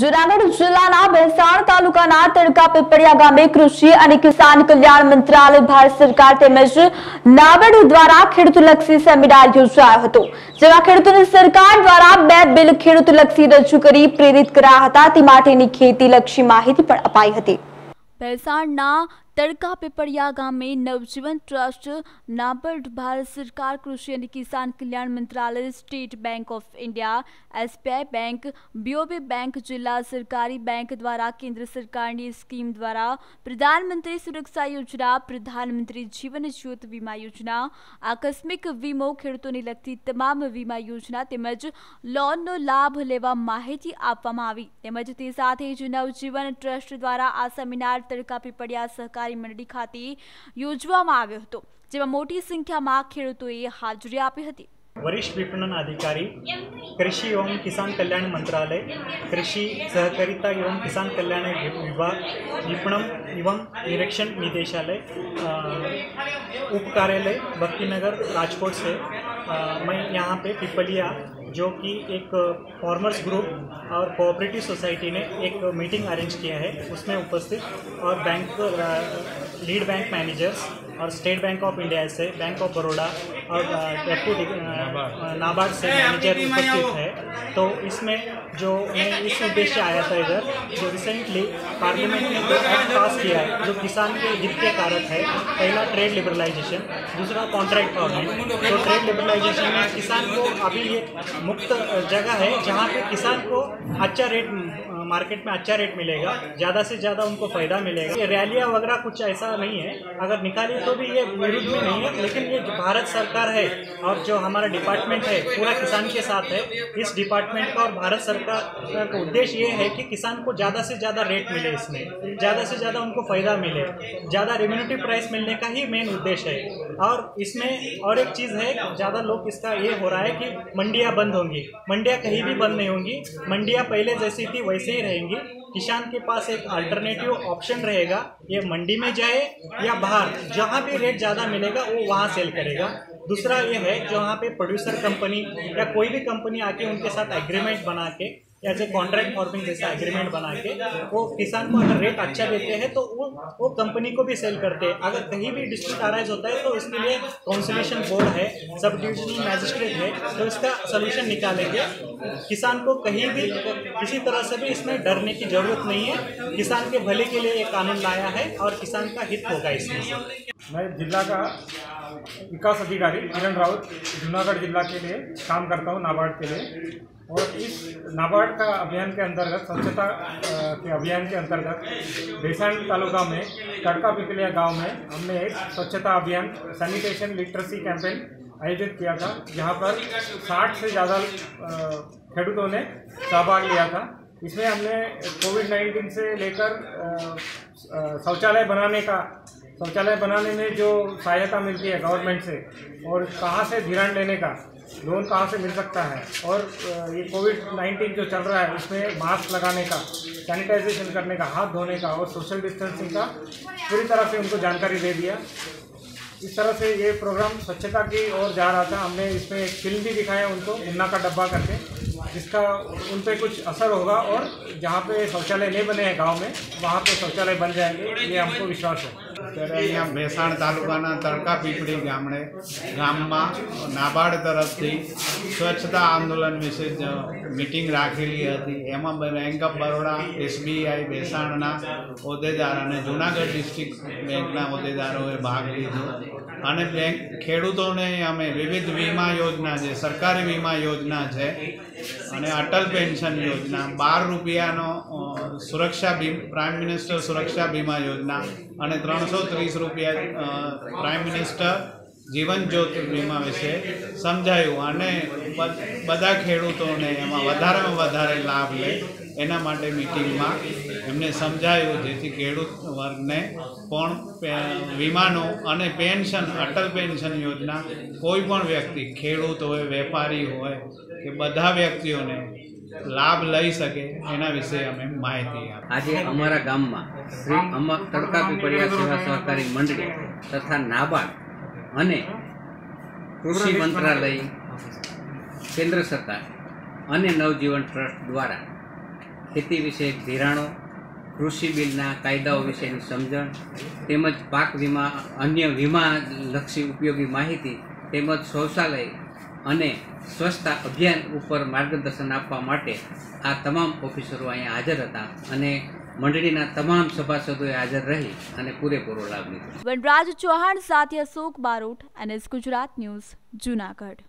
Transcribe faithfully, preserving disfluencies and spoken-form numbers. જુનાગઢ જિલ્લાના ભેસાણ તાલુકાના કડકા પિપલિયા ગામે કૃષિ અને કિસાન કલ્યાણ મંત્રાલય ભારત સરકાર તેમજ નાબાર્ડ દ્વારા ખેડૂતલક્ષી સેમિનાર યોજાયો હતો જેમાં ખેડૂતોને સરકાર દ્વારા બે બિલ ખેડૂતલક્ષી રજૂ કરી પ્રેરિત કરાયા હતા તે માટેની ખેતીલક્ષી માહિતી પણ અપાઈ હતી। ભેસાણના कड़का पिपलिया गांव में नवजीवन ट्रस्ट नाबार्ड भारत सरकार कृषि एवं किसान कल्याण मंत्रालय State Bank of India S B I bank B O B bank जिला सरकारी बैंक द्वारा केंद्र सरकार की स्कीम द्वारा प्रधानमंत्री सुरक्षा योजना प्रधानमंत्री जीवन ज्योत वीमा योजना आकस्मिक वीमो खेडूतोने लगती तमाम वीमा योजना तेमज लोननो लाभ लेवा माहिती आपवामां आवी। तेमज ते साथे नवजीवन ट्रस्ट द्वारा आ सेमिनार तड़का पिपलिया सहकारी मंडली खाते योजवामां आव्यो हतो जेमां मोटी संख्यामां खेडूतोए हाजरी आपी हती। वरिष्ठ विपणन अधिकारी कृषि एवं किसान कल्याण मंत्रालय कृषि सहकारिता एवं किसान कल्याण विभाग विपणन एवं निरीक्षण निदेशालय उप कार्यालय भक्तिनगर राजकोट से आ, मैं यहाँ पे पिपलिया जो कि एक फार्मर्स ग्रुप और कोऑपरेटिव सोसाइटी ने एक मीटिंग अरेंज किया है उसमें उपस्थित और बैंक लीड बैंक मैनेजर्स और स्टेट बैंक ऑफ इंडिया से बैंक ऑफ बड़ौदा और डेप्यूटी नाबार्ड से मैनेजर उपस्थित है। तो इसमें जो मैं इस उद्देश्य आया था इधर जो रिसेंटली पार्लियामेंट ने दो एक्ट पास किया है जो किसान के हित के कारक है। पहला ट्रेड लिबरलाइजेशन, दूसरा कॉन्ट्रैक्ट फार्मिंग। तो ट्रेड लिबरलाइजेशन में किसान को अभी ये मुक्त जगह है जहाँ पर किसान को अच्छा रेट मार्केट में अच्छा रेट मिलेगा, ज़्यादा से ज़्यादा उनको फ़ायदा मिलेगा। ये रैलियाँ वगैरह कुछ ऐसा नहीं है, अगर निकालिए तो भी ये विरुद्ध में नहीं है, लेकिन ये भारत सरकार है और जो हमारा डिपार्टमेंट है पूरा किसान के साथ है। इस डिपार्टमेंट का और भारत सरकार का उद्देश्य ये है कि किसान को ज़्यादा से ज़्यादा रेट मिले, इसमें ज़्यादा से ज़्यादा उनको फ़ायदा मिले, ज़्यादा रेम्यूनेटिव प्राइस मिलने का ही मेन उद्देश्य है। और इसमें और एक चीज़ है, ज़्यादा लोग इसका ये हो रहा है कि मंडियाँ बंद होंगी। मंडियाँ कहीं भी बंद नहीं होंगी, मंडियाँ पहले जैसी थी वैसे ही रहेंगी। किसान के पास एक अल्टरनेटिव ऑप्शन रहेगा, ये मंडी में जाए या बाहर जहाँ भी रेट ज़्यादा मिलेगा वो वहाँ सेल करेगा। दूसरा ये है जहाँ पे प्रोड्यूसर कंपनी या कोई भी कंपनी आके उनके साथ एग्रीमेंट बना के ऐसे कॉन्ट्रैक्ट फार्मिंग जैसा एग्रीमेंट बना के वो किसान को अगर रेट अच्छा देते हैं तो वो वो कंपनी को भी सेल करते हैं। अगर कहीं भी डिस्प्यूट अराइज होता है तो इसके लिए काउंसिलेशन बोर्ड है, सब डिविजनल मैजिस्ट्रेट है, तो इसका सोल्यूशन निकालेंगे। किसान को कहीं भी किसी तरह से भी इसमें डरने की जरूरत नहीं है, किसान के भले के लिए ये कानून लाया है और किसान का हित होगा इसमें। मैं जिला का विकास अधिकारी किरण रावत जूनागढ़ जिला के लिए काम करता हूँ नाबार्ड के लिए, और इस नाबार्ड का अभियान के अंतर्गत स्वच्छता के अभियान के अंतर्गत भेसाण तालुका में कड़का पिपलिया गांव में हमने एक स्वच्छता अभियान सैनिटेशन लिटरेसी कैंपेन आयोजित किया था, जहां पर साठ से ज़्यादा खेडूतों ने सहभाग लिया था। इसमें हमने कोविड नाइन्टीन से लेकर शौचालय बनाने का शौचालय बनाने में जो सहायता मिलती है गवर्नमेंट से और कहाँ से ऋण लेने का लोन कहाँ से मिल सकता है, और ये कोविड नाइन्टीन जो चल रहा है उसमें मास्क लगाने का, सैनिटाइजेशन करने का, हाथ धोने का और सोशल डिस्टेंसिंग का पूरी तरह से उनको जानकारी दे दिया। इस तरह से ये प्रोग्राम स्वच्छता की ओर जा रहा था। हमने इसमें एक फिल्म भी दिखाया उनको मुन्ना का डब्बा करके, जिसका उन पर कुछ असर होगा और जहाँ पे शौचालय नहीं बने हैं गांव में वहाँ पे शौचालय बन जाएंगे, ये हमको विश्वास है। तर अँ भेसाण तालुकाना तड़का पीपड़ी गामडे गाम में नाबार्ड तरफथी स्वच्छता आंदोलन विषे मीटिंग राखेली हती। एमां Bank of Baroda S B I भेसाणना होद्देदार अने जूनागढ़ डिस्ट्रिक्ट बेंकना होद्देदारोए भाग लीधो अने बैंक खेडूतोने अमे विविध वीमा योजना छे, सरकारी वीमा योजना छे अने अटल पेन्शन योजना, बार रुपयानो सुरक्षा बीमा प्राइम मिनिस्टर सुरक्षा बीमा योजना अने त्रणसो तीस रुपया प्राइम मिनिस्टर जीवन ज्योत वीमा विषे समझायु अने बधा खेडूतोने एमां वधारेमां वधारे लाभ ले एना माटे मीटिंगमां एमने समझायु, जेथी खेडूत वर्गने पण वीमानो अने पेन्शन अटल पेन्शन योजना कोईपण व्यक्ति खेडूत होय वेपारी होय के बधा व्यक्तिओने लाभ लई सके एना विषे अमे माहिती आप। आज अमरा गाममां श्री अम तड़का पिपलिया सेवा सहकारी मंडली तथा नाबार्ड अने कृषि मंत्रालय केन्द्र सरकार अने नवजीवन ट्रस्ट द्वारा ખેતી વિષયક ધિરાણો, કૃષિ બિલના કાયદાઓ વિશેની સમજણ તેમજ પાક વીમા અન્ય વીમાલક્ષી ઉપયોગી માહિતી તેમજ શૌચાલય અને સ્વચ્છતા અભિયાન ઉપર માર્ગદર્શન આપવા માટે આ તમામ ઓફિસરો અહીંયા હાજર હતા અને मंडलीना तमाम सभासदों हाजर रही और पूरेपूरो लाभ लीधो। वनराज चौहान साथ Ashok Barot, N S Gujarat news, Junagadh.